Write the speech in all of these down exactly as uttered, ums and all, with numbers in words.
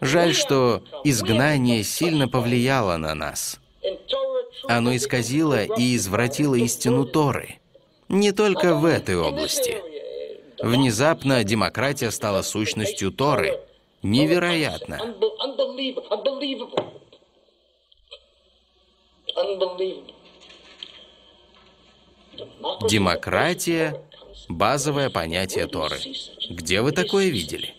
Жаль, что изгнание сильно повлияло на нас. Оно исказило и извратило истину Торы. Не только в этой области. Внезапно демократия стала сущностью Торы. Невероятно. Демократия – базовое понятие Торы. Где вы такое видели?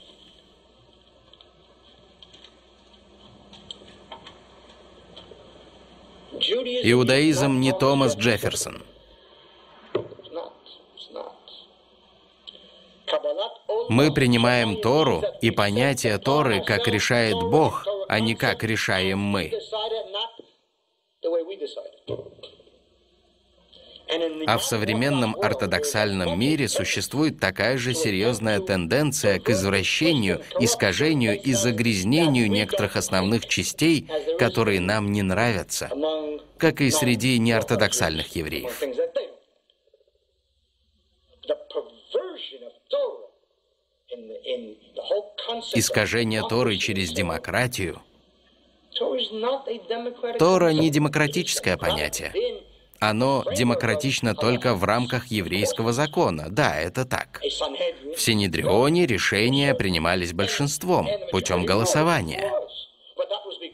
Иудаизм не Томас Джефферсон. Мы принимаем Тору и понятие Торы, как решает Бог, а не как решаем мы. А в современном ортодоксальном мире существует такая же серьезная тенденция к извращению, искажению и загрязнению некоторых основных частей, которые нам не нравятся, как и среди неортодоксальных евреев. Искажение Торы через демократию. Тора не демократическое понятие. Оно демократично только в рамках еврейского закона. Да, это так. В Синедрионе решения принимались большинством, путем голосования.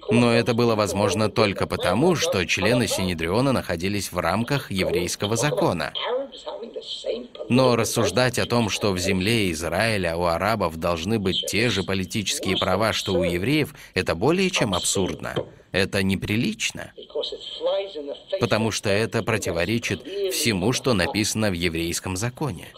Но это было возможно только потому, что члены Синедриона находились в рамках еврейского закона. Но рассуждать о том, что в земле Израиля у арабов должны быть те же политические права, что у евреев, это более чем абсурдно. Это неприлично, потому что это противоречит всему, что написано в еврейском законе.